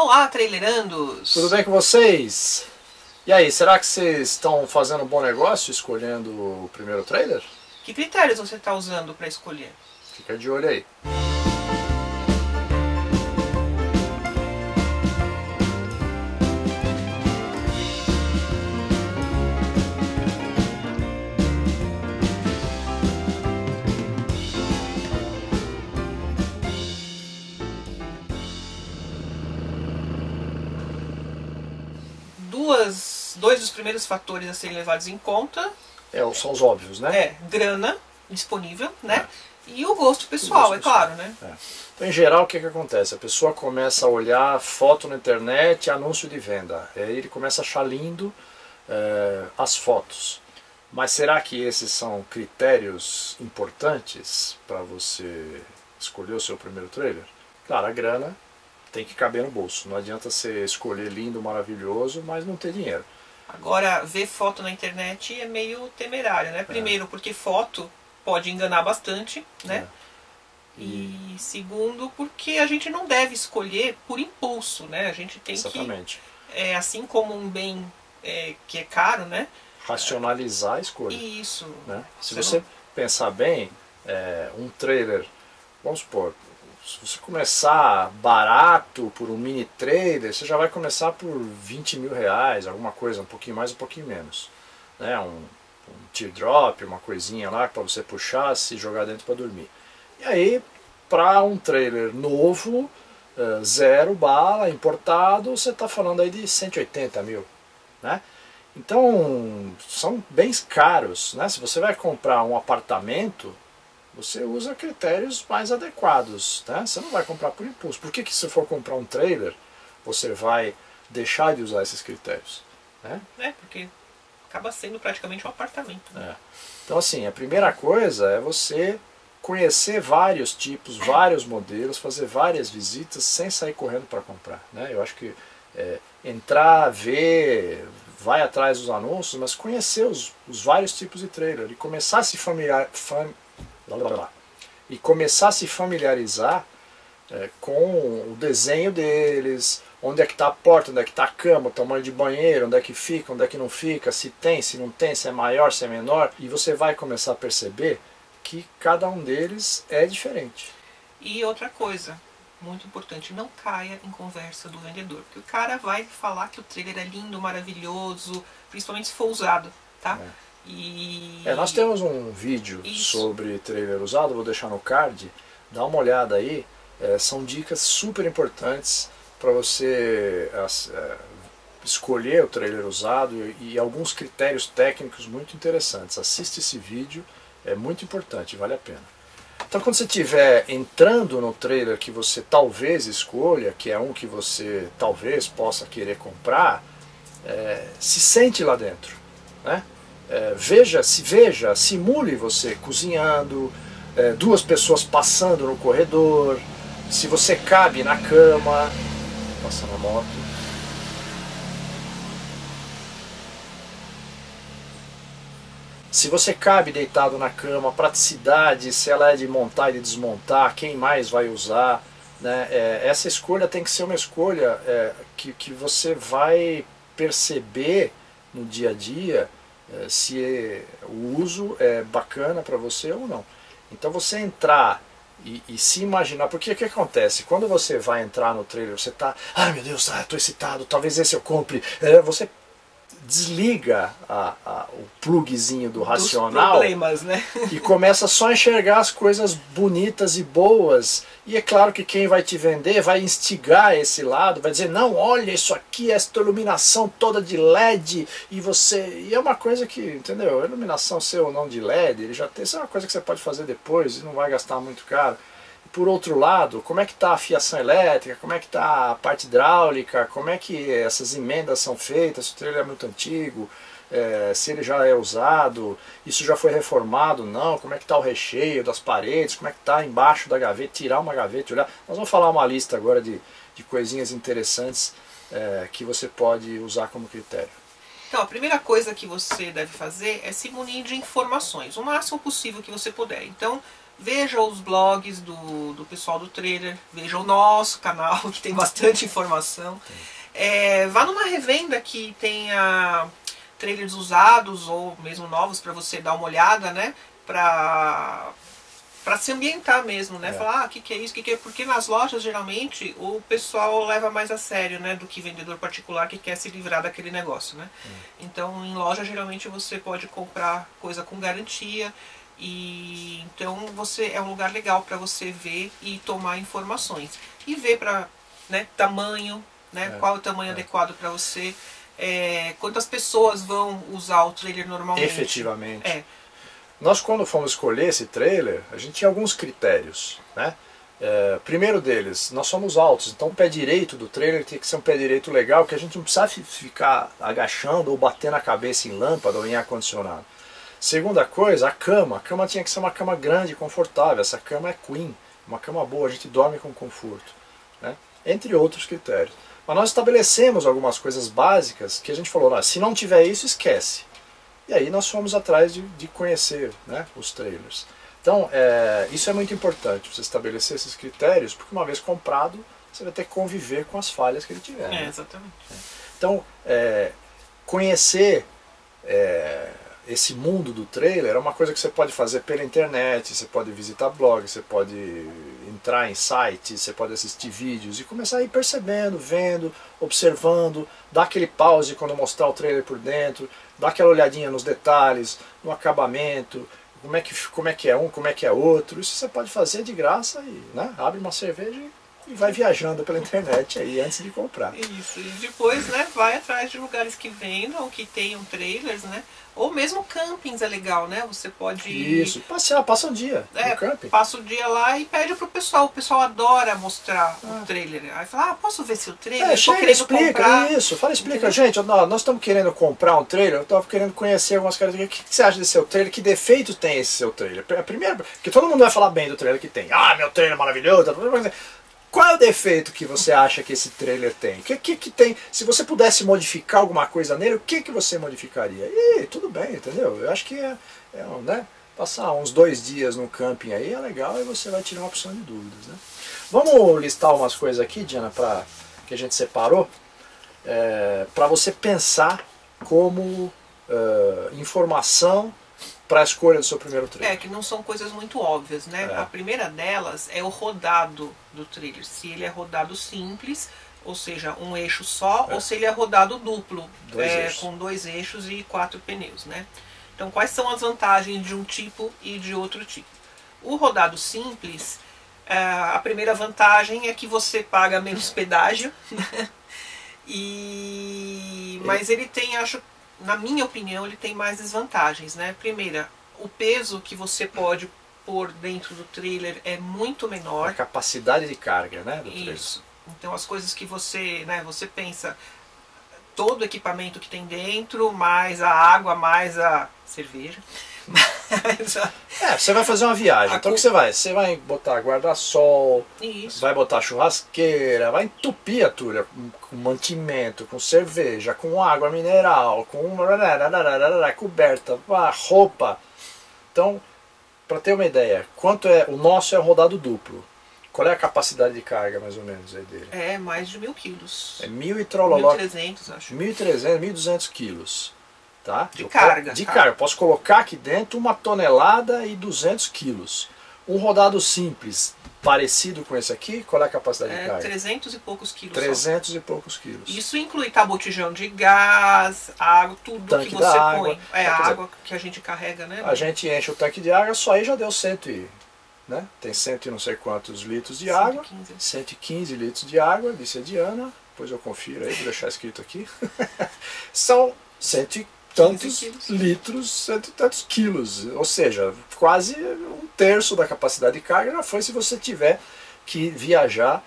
Olá, trailerandos! Tudo bem com vocês? E aí, será que vocês estão fazendo um bom negócio escolhendo o primeiro trailer? Que critérios você está usando para escolher? Fica de olho aí! Dois dos primeiros fatores a serem levados em conta são os óbvios, né? Grana disponível, né? E o gosto pessoal, claro, né? Então, em geral, o que acontece? A pessoa começa a olhar foto na internet, anúncio de venda. Aí ele começa a achar lindo as fotos. Mas será que esses são critérios importantes para você escolher o seu primeiro trailer? Claro, a grana tem que caber no bolso. Não adianta você escolher lindo, maravilhoso, mas não ter dinheiro. Agora, ver foto na internet é meio temerário, né? Primeiro, porque foto pode enganar bastante, né? E segundo, porque a gente não deve escolher por impulso, né? A gente tem que, assim como um bem que é caro, né? Racionalizar a escolha. Isso. Né? Se você pensar bem, um trailer, vamos supor, se você começar barato por um mini trailer, você já vai começar por 20 mil reais, alguma coisa, um pouquinho mais, um pouquinho menos. Né? Um teardrop, uma coisinha lá para você puxar, se jogar dentro para dormir. E aí, para um trailer novo, zero bala, importado, você está falando aí de 180 mil. Né? Então, são bens caros. Né? Se você vai comprar um apartamento, você usa critérios mais adequados, né? Você não vai comprar por impulso. Por que se for comprar um trailer, você vai deixar de usar esses critérios? Né? Porque acaba sendo praticamente um apartamento. Né? Então, assim, a primeira coisa é você conhecer vários tipos, vários modelos, fazer várias visitas sem sair correndo para comprar. Né? Eu acho que entrar, ver, vai atrás dos anúncios, mas conhecer os vários tipos de trailer e começar a se familiarizar com o desenho deles, onde é que está a porta, onde é que está a cama, o tamanho de banheiro, onde é que fica, onde é que não fica, se tem, se não tem, se é maior, se é menor. E você vai começar a perceber que cada um deles é diferente. E outra coisa muito importante, não caia em conversa do vendedor, porque o cara vai falar que o trailer é lindo, maravilhoso, principalmente se for usado, tá? Nós temos um vídeo sobre trailer usado, vou deixar no card, dá uma olhada aí, são dicas super importantes para você escolher o trailer usado e alguns critérios técnicos muito interessantes. Assiste esse vídeo, é muito importante, vale a pena. Então, quando você estiver entrando no trailer que você talvez escolha, que é um que você talvez possa querer comprar, se sente lá dentro, né? Veja, simule você cozinhando, duas pessoas passando no corredor, se você cabe na cama, passando a moto. Se você cabe deitado na cama, praticidade, se ela é de montar e de desmontar, quem mais vai usar, né? Essa escolha tem que ser uma escolha que você vai perceber no dia a dia, se o uso é bacana para você ou não. Então você entrar e se imaginar, porque o que acontece? Quando você vai entrar no trailer, você está, ai meu Deus, estou excitado, talvez esse eu compre, você desliga o plugzinho do racional problemas, né? E começa só a enxergar as coisas bonitas e boas. E é claro que quem vai te vender vai instigar esse lado, vai dizer, não, olha isso aqui, esta iluminação toda de LED, e é uma coisa que, entendeu, a iluminação ser ou não de LED, isso é uma coisa que você pode fazer depois e não vai gastar muito caro. Por outro lado, como é que está a fiação elétrica, como é que está a parte hidráulica, como é que essas emendas são feitas, se o trailer é muito antigo, se ele já é usado, isso já foi reformado, não, como é que está o recheio das paredes, como é que está embaixo da gaveta, tirar uma gaveta, olhar. Nós vamos falar uma lista agora de coisinhas interessantes que você pode usar como critério. Então, a primeira coisa que você deve fazer é se munir de informações, o máximo possível que você puder. Então, Veja os blogs do pessoal do trailer, veja o nosso canal, que tem bastante informação. Vá numa revenda que tenha trailers usados ou mesmo novos para você dar uma olhada, né? Para se ambientar mesmo, né? Falar, o que é isso, que é... Porque nas lojas, geralmente, o pessoal leva mais a sério, né? Do que vendedor particular que quer se livrar daquele negócio, né? Então, em loja, geralmente, você pode comprar coisa com garantia. E então você é um lugar legal para você ver e tomar informações e ver para, né, tamanho, né, qual o tamanho adequado para você, quantas pessoas vão usar o trailer normalmente. Efetivamente. Nós, quando fomos escolher esse trailer, a gente tinha alguns critérios, né? Primeiro deles, nós somos altos, então o pé direito do trailer tem que ser um pé direito legal, que a gente não precisa ficar agachando ou batendo a cabeça em lâmpada ou em ar-condicionado. Segunda coisa, a cama tinha que ser uma cama grande e confortável. Essa cama é queen, uma cama boa, a gente dorme com conforto, né? Entre outros critérios. Mas nós estabelecemos algumas coisas básicas que a gente falou, se não tiver isso, esquece. E aí nós fomos atrás de conhecer, né, os trailers. Então, isso é muito importante, você estabelecer esses critérios, porque uma vez comprado, você vai ter que conviver com as falhas que ele tiver. Exatamente. Então, conhecer... esse mundo do trailer é uma coisa que você pode fazer pela internet, você pode visitar blogs, você pode entrar em sites, você pode assistir vídeos e começar a ir percebendo, vendo, observando, dá aquele pause quando mostrar o trailer por dentro, dá aquela olhadinha nos detalhes, no acabamento, como é que é um, como é que é outro. Isso você pode fazer de graça e, né, abre uma cerveja e vai viajando pela internet aí antes de comprar. Isso, e depois, né, vai atrás de lugares que vendam, que tenham trailers, né? Ou mesmo campings é legal, né? Você pode ir... Isso, passear, passa um dia no camping. Passa o dia lá e pede pro pessoal. O pessoal adora mostrar o trailer. Aí fala, posso ver se o trailer... chega, explica, comprar... isso. Fala, explica, gente, nós estamos querendo comprar um trailer, eu estava querendo conhecer algumas características. O que você acha desse seu trailer? Que defeito tem esse seu trailer? Primeiro, porque todo mundo vai falar bem do trailer que tem. Ah, meu trailer é maravilhoso. Qual é o defeito que você acha que esse trailer tem? Que tem? Se você pudesse modificar alguma coisa nele, o que você modificaria? E tudo bem, entendeu? Eu acho que né, passar uns 2 dias no camping aí é legal e você vai tirar uma opção de dúvidas, né? Vamos listar umas coisas aqui, Diana, que a gente separou, para você pensar como informação para a escolha do seu primeiro trailer. Que não são coisas muito óbvias, né? A primeira delas é o rodado do trailer. Se ele é rodado simples, ou seja, um eixo só, ou se ele é rodado duplo, com 2 eixos e 4 pneus, né? Então, quais são as vantagens de um tipo e de outro tipo? O rodado simples, a primeira vantagem é que você paga menos pedágio, mas ele tem, acho... Na minha opinião, ele tem mais desvantagens, né? Primeira, o peso que você pode pôr dentro do trailer é muito menor. A capacidade de carga, né, do trailer. Isso. Então as coisas que você, né, você pensa, todo o equipamento que tem dentro, mais a água, mais a cerveja. Você vai fazer uma viagem, então o que você vai? Você vai botar guarda-sol, vai botar churrasqueira, vai entupir a tua com mantimento, com cerveja, com água mineral, com coberta, roupa. Então, para ter uma ideia, quanto é o nosso é rodado duplo? Qual é a capacidade de carga, mais ou menos, aí dele? É mais de 1.000 quilos. É 1.300, acho. 1.200 quilos. Tá? De carga. Posso colocar aqui dentro 1,2 toneladas. Um rodado simples, parecido com esse aqui, qual é a capacidade de carga? 300 e poucos quilos. 300 e poucos quilos. Isso inclui botijão de gás, água, tudo tanque que você põe. A água que a gente carrega, né? A gente enche o tanque de água, só aí já deu 100, né? Tem 100 e não sei quantos litros de 115. água. 115 litros de água, disse a Diana. Depois eu confiro aí, vou deixar escrito aqui. São 115. Tantos litros, 100 e tantos quilos, ou seja, quase 1/3 da capacidade de carga já foi se você tiver que viajar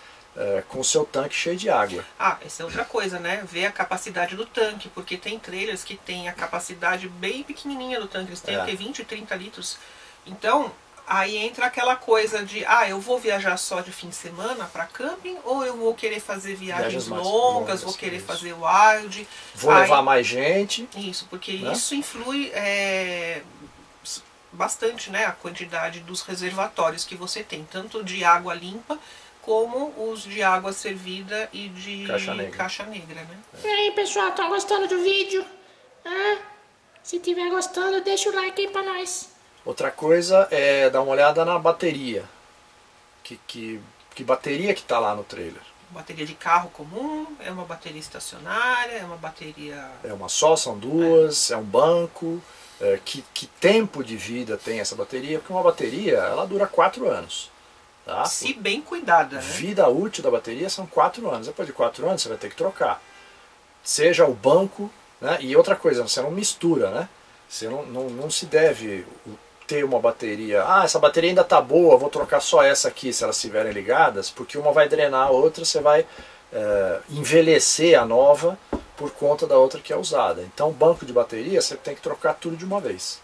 com o seu tanque cheio de água. Essa é outra coisa, né? Ver a capacidade do tanque, porque tem trailers que tem a capacidade bem pequenininha do tanque, eles têm o que, 20, 30 litros. Então, aí entra aquela coisa de, eu vou viajar só de fim de semana para camping, ou eu vou querer fazer viagens longas, vou querer fazer wild. Vou levar mais gente. Isso, porque isso influi bastante, né, a quantidade dos reservatórios que você tem, tanto de água limpa como os de água servida e de caixa negra, né? É. E aí, pessoal, estão gostando do vídeo? Ah, se tiver gostando, deixa o like aí pra nós. Outra coisa é dar uma olhada na bateria. Que bateria que tá lá no trailer? Bateria de carro comum, é uma bateria estacionária, é uma bateria... É uma só, são duas, é um banco. É, que tempo de vida tem essa bateria? Porque uma bateria, ela dura 4 anos. Tá? Se bem cuidada. Né? Vida útil da bateria são 4 anos. Depois de 4 anos você vai ter que trocar. Seja o banco, né? E outra coisa, você não mistura, né? Você não se deve ter uma bateria... Ah, essa bateria ainda tá boa, vou trocar só essa aqui se elas estiverem ligadas, porque uma vai drenar a outra, você vai envelhecer a nova por conta da outra que é usada. Então, banco de bateria, você tem que trocar tudo de uma vez.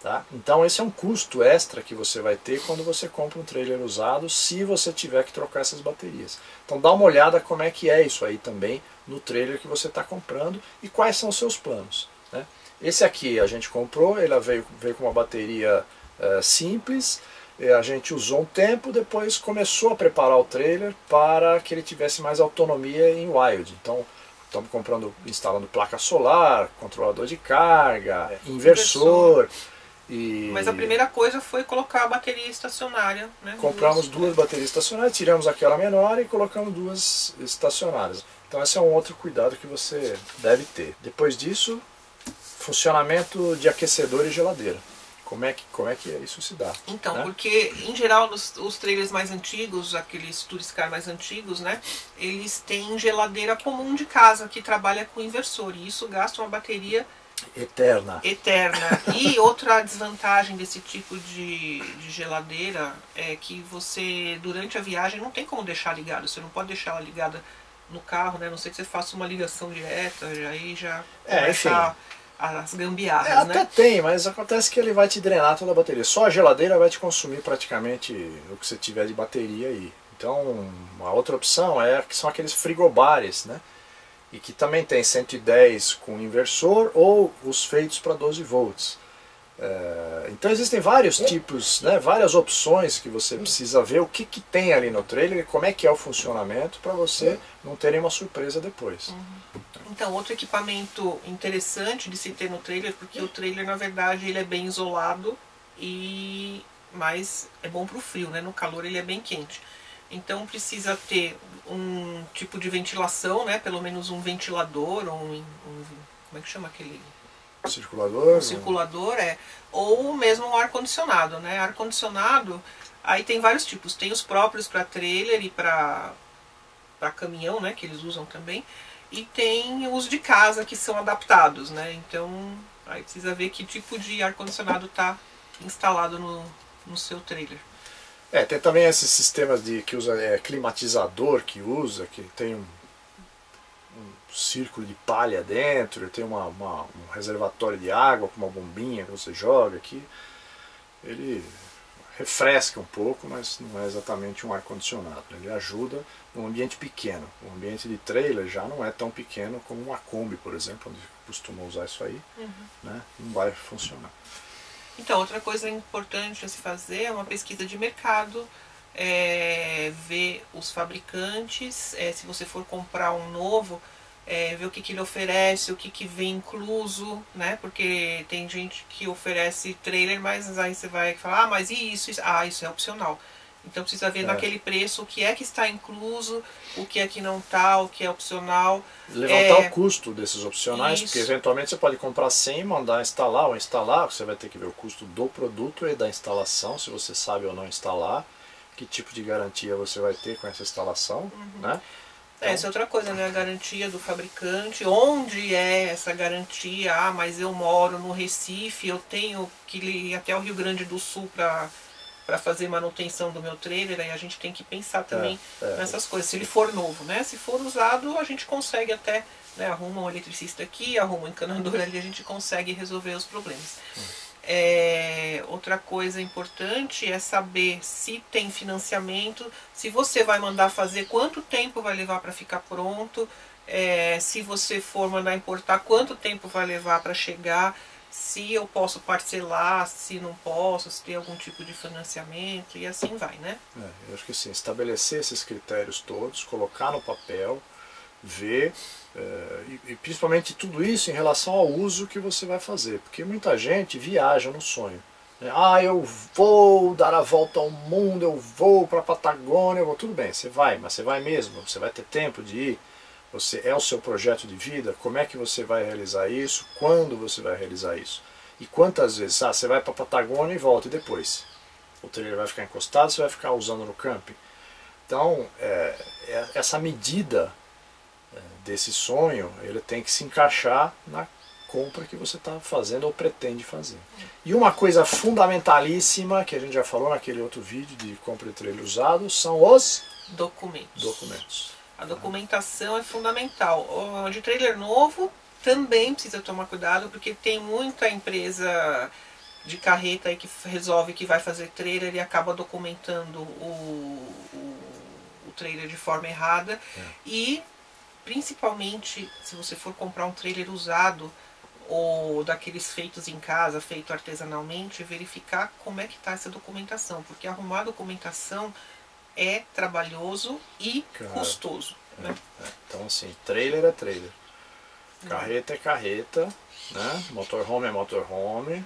Tá? Então, esse é um custo extra que você vai ter quando você compra um trailer usado, se você tiver que trocar essas baterias. Então, dá uma olhada como é que é isso aí também no trailer que você está comprando e quais são os seus planos, né? Esse aqui a gente comprou, ele veio com uma bateria simples, a gente usou um tempo, depois começou a preparar o trailer para que ele tivesse mais autonomia em wild. Então estamos instalando placa solar, controlador de carga, inversor. E... Mas a primeira coisa foi colocar a bateria estacionária, né? Compramos duas baterias estacionárias, tiramos aquela menor e colocamos duas estacionárias. Então esse é um outro cuidado que você deve ter. Depois disso... Funcionamento de aquecedor e geladeira. Como é que isso se dá? Então, né? Porque em geral os trailers mais antigos, aqueles Turiscar mais antigos, né, eles têm geladeira comum de casa que trabalha com inversor e isso gasta uma bateria eterna. E outra desvantagem desse tipo de geladeira é que você durante a viagem não tem como deixar ligado, você não pode deixar ela ligada no carro, né? A não ser que você faça uma ligação direta, aí já começa as gambiarras, né? Até tem, mas acontece que ele vai te drenar toda a bateria. Só a geladeira vai te consumir praticamente o que você tiver de bateria aí. Então, uma outra opção são aqueles frigobares, né? E que também tem 110 com inversor ou os feitos para 12 volts. Então existem vários tipos, né? Várias opções que você precisa ver o que tem ali no trailer e como é que é o funcionamento para você não ter nenhuma surpresa depois. Então, outro equipamento interessante de se ter no trailer, porque o trailer na verdade ele é bem isolado, mas é bom para o frio, né? No calor ele é bem quente. Então precisa ter um tipo de ventilação, né? Pelo menos um ventilador, como é que chama aquele... Circulador? Um circulador, ou mesmo um ar-condicionado, né? Ar-condicionado, aí tem vários tipos. Tem os próprios para trailer e para caminhão, né? Que eles usam também. E tem os de casa que são adaptados, né? Então, aí precisa ver que tipo de ar-condicionado está instalado no seu trailer. Tem também esses sistemas que usa climatizador, que tem um círculo de palha dentro, tem um reservatório de água com uma bombinha que você joga aqui. Ele refresca um pouco, mas não é exatamente um ar-condicionado. Ele ajuda num ambiente pequeno. O ambiente de trailer já não é tão pequeno como uma Kombi, por exemplo, onde costumam usar isso aí. Né? Não vai funcionar. Então, outra coisa importante a se fazer é uma pesquisa de mercado. Ver os fabricantes, se você for comprar um novo, ver o que ele oferece, o que vem incluso, né? Porque tem gente que oferece trailer, mas aí você vai falar, ah, mas e isso? Isso é opcional. Então precisa ver naquele preço o que é que está incluso, o que é que não está, o que é opcional. Levantar o custo desses opcionais, porque eventualmente você pode comprar sem mandar instalar ou instalar, você vai ter que ver o custo do produto e da instalação, se você sabe ou não instalar. Que tipo de garantia você vai ter com essa instalação, né? Então, essa é outra coisa, né? A garantia do fabricante, onde é essa garantia? Ah, mas eu moro no Recife, eu tenho que ir até o Rio Grande do Sul para fazer manutenção do meu trailer, aí a gente tem que pensar também nessas coisas, se ele for novo, né? Se for usado, a gente consegue até, né? Arruma um eletricista aqui, arruma um encanador ali, a gente consegue resolver os problemas. Outra coisa importante é saber se tem financiamento, se você vai mandar fazer, quanto tempo vai levar para ficar pronto, se você for mandar importar, quanto tempo vai levar para chegar, se eu posso parcelar, se não posso, se tem algum tipo de financiamento, e assim vai, né? É, eu acho que assim, estabelecer esses critérios todos, colocar no papel, ver, e principalmente tudo isso em relação ao uso que você vai fazer, porque muita gente viaja no sonho. Ah, eu vou dar a volta ao mundo, eu vou para a Patagônia, eu vou. Tudo bem, você vai, mas você vai mesmo, você vai ter tempo de ir, você é o seu projeto de vida, como é que você vai realizar isso, quando você vai realizar isso, e quantas vezes, ah, você vai para a Patagônia e volta, e depois? O trailer vai ficar encostado, você vai ficar usando no camping. Então, essa medida desse sonho, ele tem que se encaixar na compra que você está fazendo ou pretende fazer. E uma coisa fundamentalíssima, que a gente já falou naquele outro vídeo de compra de trailer usado, são os documentos. A documentação é fundamental. O de trailer novo também precisa tomar cuidado, porque tem muita empresa de carreta aí que resolve que vai fazer trailer e acaba documentando o trailer de forma errada. E principalmente se você for comprar um trailer usado, ou daqueles feitos em casa, feito artesanalmente, verificar como é que está essa documentação, porque arrumar a documentação é trabalhoso e custoso. Né? Então assim, trailer é trailer, carreta é carreta, né? Motorhome é motorhome,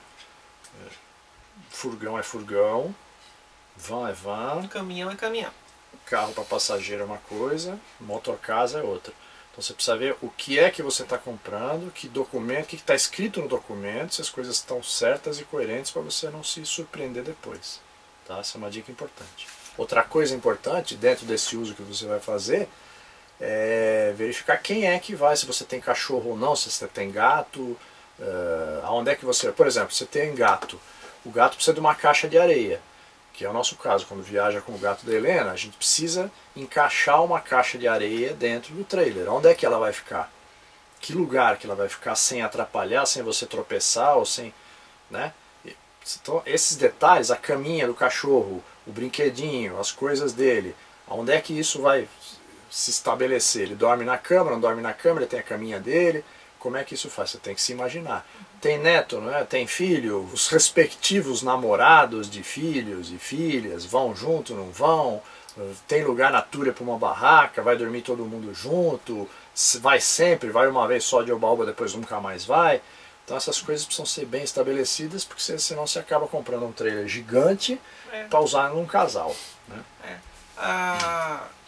furgão é furgão, van é van, caminhão é caminhão. Carro para passageiro é uma coisa, motorcasa é outra. Então você precisa ver o que é que você está comprando, que documento, o que está escrito no documento, se as coisas estão certas e coerentes para você não se surpreender depois. Tá? Essa é uma dica importante. Outra coisa importante dentro desse uso que você vai fazer é verificar quem é que vai, se você tem cachorro ou não, se você tem gato, aonde é que você... Por exemplo, você tem gato, o gato precisa de uma caixa de areia, que é o nosso caso, quando viaja com o gato da Helena, a gente precisa encaixar uma caixa de areia dentro do trailer. Onde é que ela vai ficar? Que lugar que ela vai ficar sem atrapalhar, sem você tropeçar ou sem... Né? Então, esses detalhes, a caminha do cachorro, o brinquedinho, as coisas dele, onde é que isso vai se estabelecer? Ele dorme na cama, não dorme na cama, ele tem a caminha dele, como é que isso faz? Você tem que se imaginar. Tem neto, não é? Tem filho, os respectivos namorados de filhos e filhas vão junto, não vão, tem lugar na Túria para uma barraca, vai dormir todo mundo junto, vai sempre, vai uma vez só de Oba-Oba, depois nunca mais vai. Então essas coisas precisam ser bem estabelecidas, porque senão você acaba comprando um trailer gigante para usar num casal. Né?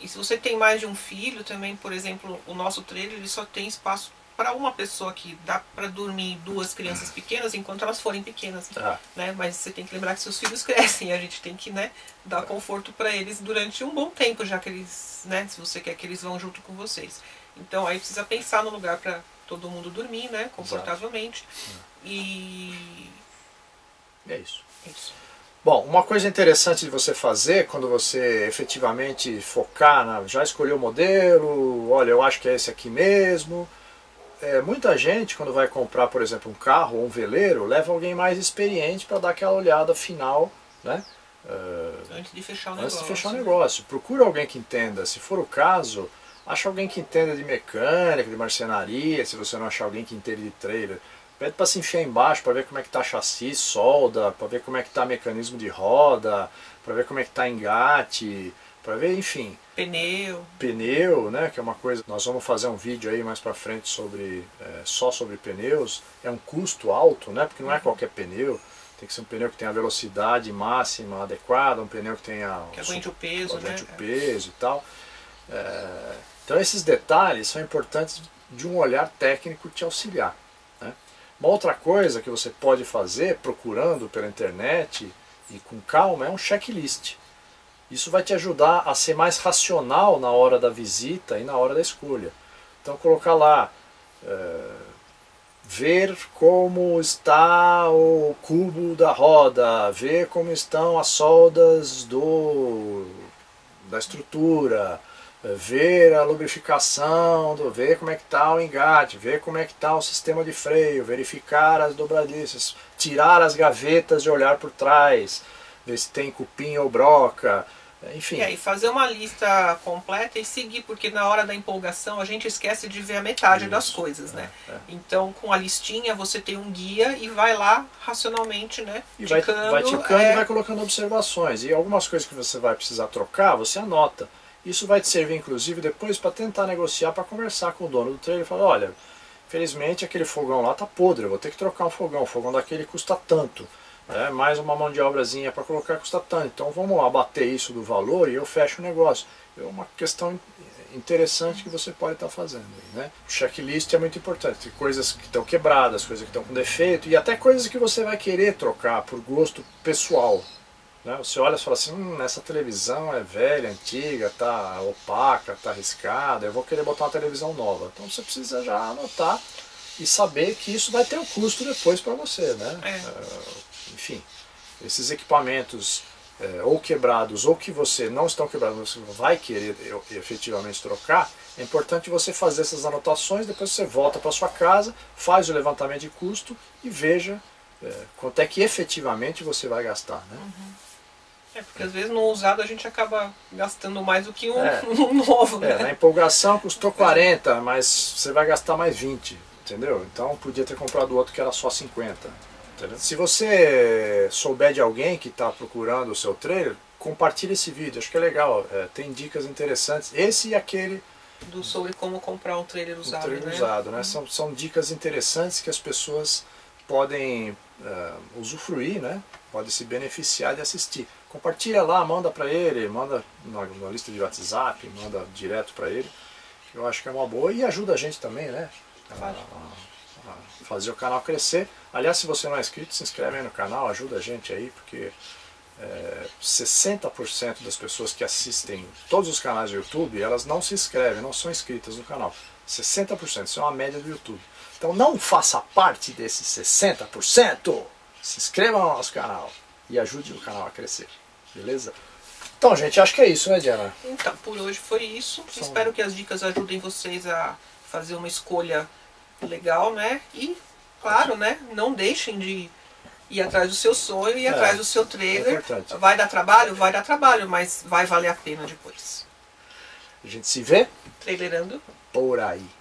E se você tem mais de um filho também, por exemplo, o nosso trailer ele só tem espaço para uma pessoa, que dá para dormir duas crianças pequenas enquanto elas forem pequenas, né? Mas você tem que lembrar que seus filhos crescem, a gente tem que, né, dar conforto para eles durante um bom tempo, já que eles, né, se você quer que eles vão junto com vocês. Então aí precisa pensar no lugar para todo mundo dormir, né, confortavelmente. E é isso. Bom, uma coisa interessante de você fazer quando você efetivamente focar na, já escolheu o modelo, olha, eu acho que é esse aqui mesmo. Muita gente, quando vai comprar, por exemplo, um carro ou um veleiro, leva alguém mais experiente para dar aquela olhada final, né? Antes de fechar o negócio. Procura alguém que entenda. Se for o caso, acha alguém que entenda de mecânica, de marcenaria. Se você não achar alguém que entenda de trailer, pede para se enfiar embaixo para ver como é que está chassi, solda, para ver como é que está mecanismo de roda, para ver como é que está engate, para ver, enfim... Pneu, né, que é uma coisa... Nós vamos fazer um vídeo aí mais pra frente sobre, só sobre pneus. É um custo alto, né, porque não é qualquer pneu. Tem que ser um pneu que tenha a velocidade máxima adequada, um pneu que tenha... Que aguente o peso, né? Aguente o peso e tal. Então esses detalhes são importantes de um olhar técnico te auxiliar. Né? Uma outra coisa que você pode fazer, procurando pela internet e com calma, é um checklist. Isso vai te ajudar a ser mais racional na hora da visita e na hora da escolha. Então colocar lá, ver como está o cubo da roda, ver como estão as soldas da estrutura, ver a lubrificação, ver como é que está o engate, ver como é que está o sistema de freio, verificar as dobradiças, tirar as gavetas e olhar por trás, ver se tem cupim ou broca, Enfim. E aí fazer uma lista completa e seguir, porque na hora da empolgação a gente esquece de ver a metade das coisas, né? Então com a listinha você tem um guia e vai lá racionalmente, né? E vai ticando e vai colocando observações. E algumas coisas que você vai precisar trocar, você anota. Isso vai te servir inclusive depois para tentar negociar, para conversar com o dono do trailer e falar, olha, infelizmente aquele fogão lá tá podre, eu vou ter que trocar um fogão daquele custa tanto. É, mais uma mão de obrazinha para colocar custa tanto, então vamos lá, bater isso do valor e eu fecho o negócio. É uma questão interessante que você pode estar fazendo, né? O checklist é muito importante, tem coisas que estão quebradas, coisas que estão com defeito e até coisas que você vai querer trocar por gosto pessoal, né? Você olha e fala assim, essa televisão é velha, antiga, tá opaca, tá arriscada, eu vou querer botar uma televisão nova. Então você precisa já anotar e saber que isso vai ter um custo depois para você, né? Enfim, esses equipamentos ou quebrados ou que você não estão quebrados, mas você vai querer efetivamente trocar, é importante você fazer essas anotações, depois você volta para sua casa, faz o levantamento de custo e veja quanto é que efetivamente você vai gastar, né? É, porque às vezes no usado a gente acaba gastando mais do que um novo, né? Na empolgação custou 40, mas você vai gastar mais 20, entendeu? Então podia ter comprado outro que era só 50. Se você souber de alguém que está procurando o seu trailer, compartilhe esse vídeo, acho que é legal, tem dicas interessantes, esse e aquele sobre como comprar um trailer usado, né? São dicas interessantes que as pessoas podem usufruir, né? Podem se beneficiar de assistir. Compartilha lá, manda para ele, manda na lista de WhatsApp, manda direto para ele, que eu acho que é uma boa e ajuda a gente também, né? Fazer o canal crescer. Aliás, se você não é inscrito, se inscreve aí no canal, ajuda a gente aí, porque 60% das pessoas que assistem todos os canais do YouTube, elas não se inscrevem, não são inscritas no canal. 60%, isso é uma média do YouTube. Então não faça parte desses 60%, se inscreva no nosso canal e ajude o canal a crescer, beleza? Então, gente, acho que é isso, né, Diana? Então, por hoje foi isso. Espero que as dicas ajudem vocês a fazer uma escolha legal, né? E claro, né? Não deixem de ir atrás do seu sonho, ir atrás do seu trailer. É vai dar trabalho, mas vai valer a pena depois. A gente se vê trailerando por aí.